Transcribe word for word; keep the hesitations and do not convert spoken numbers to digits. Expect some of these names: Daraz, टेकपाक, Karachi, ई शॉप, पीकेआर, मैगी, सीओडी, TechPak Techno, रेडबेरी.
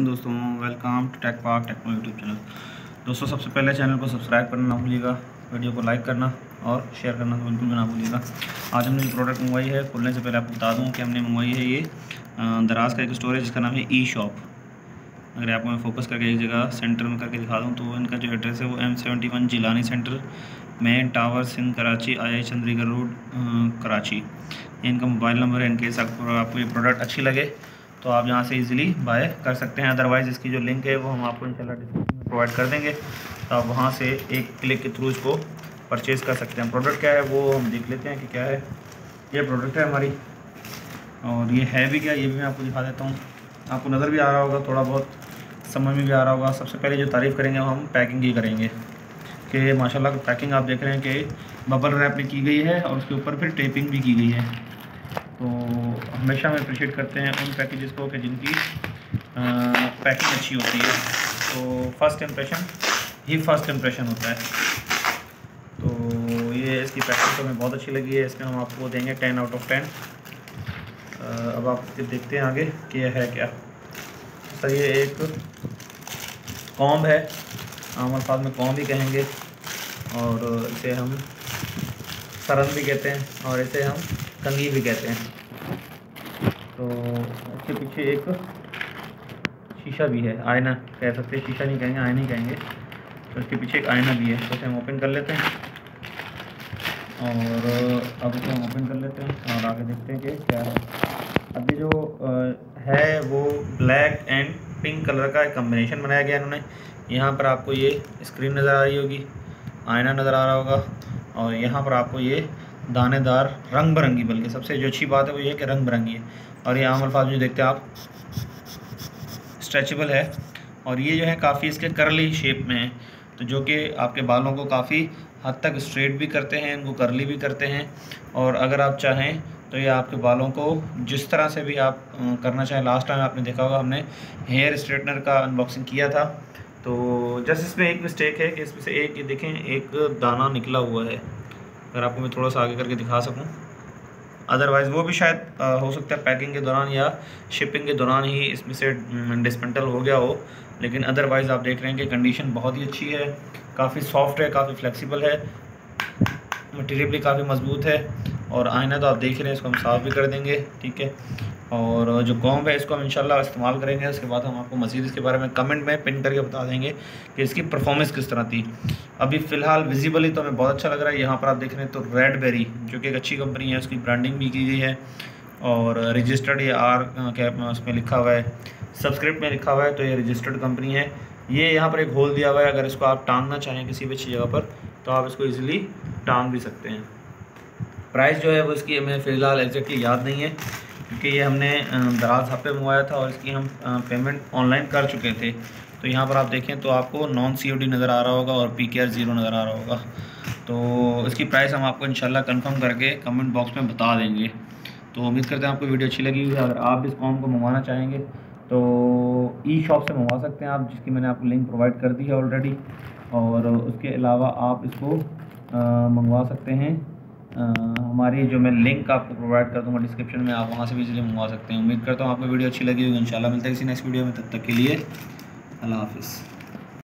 वालेकुम दोस्तों, welcome to टेकपाक techno YouTube channel. दोस्तों सबसे पहले चैनल को सब्सक्राइब करना ना भूलिएगा, वीडियो को लाइक करना और शेयर करना तो बिल्कुल भी ना भूलिएगा। आज हमने ये प्रोडक्ट मंगवाई है, खोलने से पहले आपको बता दूं कि हमने मंगवाई है ये दराज का एक स्टोर है जिसका नाम है ई शॉप। अगर आपको मैं फोकस करके एक जगह सेंटर में करके दिखा दूँ तो इनका जो एड्रेस है वो M seventy one Jilani centre main tower Sindh Karachi I I Chandigarh road Karachi. इनका मोबाइल नंबर है। इनकेस अगर आपको ये प्रोडक्ट अच्छी लगे तो आप यहाँ से इजीली बाय कर सकते हैं। अदरवाइज़ इसकी जो लिंक है वो हम आपको इंशाल्लाह डिस्क्रिप्शन में प्रोवाइड कर देंगे, तो आप वहाँ से एक क्लिक के थ्रू इसको परचेज़ कर सकते हैं। प्रोडक्ट क्या है वो हम देख लेते हैं कि क्या है। ये प्रोडक्ट है हमारी, और ये है भी क्या ये भी मैं आपको दिखा देता हूँ। आपको नज़र भी आ रहा होगा, थोड़ा बहुत समझ में भी आ रहा होगा। सबसे पहले जो तारीफ़ करेंगे वो हम पैकिंग की करेंगे कि माशाल्लाह पैकिंग आप देख रहे हैं कि बबल रैप में की गई है और उसके ऊपर फिर टेपिंग भी की गई है। तो हमेशा हम अप्रिशिएट करते हैं उन पैकेजेस को कि जिनकी पैकिंग अच्छी होती है। तो फर्स्ट इम्प्रेशन ही फर्स्ट इम्प्रेशन होता है। तो ये इसकी पैकिंग तो हमें बहुत अच्छी लगी है, इसमें हम आपको देंगे टेन आउट ऑफ टेन। अब आप देखते हैं आगे कि यह है क्या। सर ये एक कॉम्ब है, आम अल्फाज में कॉम्ब भी कहेंगे और इसे हम सरन भी कहते हैं और इसे हम कंगी भी कहते हैं। तो इसके पीछे एक शीशा भी है, आईना कह सकते हैं, शीशा नहीं कहेंगे आईना ही कहेंगे। तो इसके पीछे एक आईना भी है, तो इसे हम ओपन कर लेते हैं और अब इसे हम ओपन कर लेते हैं और आगे देखते हैं कि क्या है। अभी जो है वो ब्लैक एंड पिंक कलर का एक कम्बिनेशन बनाया गया इन्होंने। यहाँ पर आपको ये स्क्रीन नज़र आ रही होगी, आईना नज़र आ रहा होगा और यहाँ पर आपको ये दानेदार रंग बिरंगी, बल्कि सबसे जो अच्छी बात है वो ये कि रंग बिरंगी है। और ये आम अल्फाज जो देखते हैं आप स्ट्रेचेबल है और ये जो है काफ़ी इसके करली शेप में है, तो जो कि आपके बालों को काफ़ी हद तक स्ट्रेट भी करते हैं, इनको करली भी करते हैं। और अगर आप चाहें तो ये आपके बालों को जिस तरह से भी आप करना चाहें। लास्ट टाइम आपने देखा होगा हमने हेयर स्ट्रेटनर का अनबॉक्सिंग किया था, तो जस्ट इसमें एक मिस्टेक है कि इसमें से एक ये देखें एक दाना निकला हुआ है। अगर आपको मैं थोड़ा सा आगे करके दिखा सकूं, अदरवाइज़ वो भी शायद आ, हो सकता है पैकिंग के दौरान या शिपिंग के दौरान ही इसमें से डिस्मेंटल हो गया हो। लेकिन अदरवाइज़ आप देख रहे हैं कि कंडीशन बहुत ही अच्छी है, काफ़ी सॉफ्ट है, काफ़ी फ्लेक्सिबल है, मटेरियल भी काफ़ी मजबूत है। और आईना तो आप देख रहे हैं, इसको हम साफ़ भी कर देंगे, ठीक है। और जो कॉम्ब है इसको हम इंशाल्लाह इस्तेमाल करेंगे। उसके बाद हम आपको मज़ीद इसके बारे में कमेंट में पिन करके बता देंगे कि इसकी परफॉर्मेंस किस तरह थी। अभी फ़िलहाल विजिबली तो हमें बहुत अच्छा लग रहा है। यहाँ पर आप देख रहे हैं तो रेडबेरी जो कि एक अच्छी कंपनी है, उसकी ब्रांडिंग भी की गई है और रजिस्टर्ड ये आर कैप उसमें लिखा हुआ है, सब्सक्रिप्ट में लिखा हुआ है, तो ये रजिस्टर्ड कंपनी है। ये यहाँ पर एक होल दिया हुआ है, अगर इसको आप टांगना चाहें किसी भी अच्छी जगह पर तो आप इसको ईज़िली टांग भी सकते हैं। प्राइस जो है वो इसकी हमें फ़िलहाल एग्जैक्टली याद नहीं है क्योंकि ये हमने दराज हब पे मंगवाया था और इसकी हम पेमेंट ऑनलाइन कर चुके थे। तो यहाँ पर आप देखें तो आपको नॉन सीओडी नज़र आ रहा होगा और पीकेआर ज़ीरो नज़र आ रहा होगा। तो इसकी प्राइस हम आपको इंशाल्लाह कंफर्म करके कमेंट बॉक्स में बता देंगे। तो उम्मीद करते हैं आपको वीडियो अच्छी लगी हुई है। अगर आप इस कॉम को मंगवाना चाहेंगे तो ई शॉप से मंगवा सकते हैं आप, जिसकी मैंने आपको लिंक प्रोवाइड कर दी है ऑलरेडी। और उसके अलावा आप इसको मंगवा सकते हैं आ, हमारी जो मैं लिंक आपको प्रोवाइड कर दूँगा डिस्क्रिप्शन में, आप वहाँ से भी इजीली मंगवा सकते हैं। उम्मीद करता हूँ आपको वीडियो अच्छी लगी होगी। इंशाल्लाह मिलते हैं किसी नेक्स्ट वीडियो में, तब तक के लिए अल्लाह हाफ़िज़।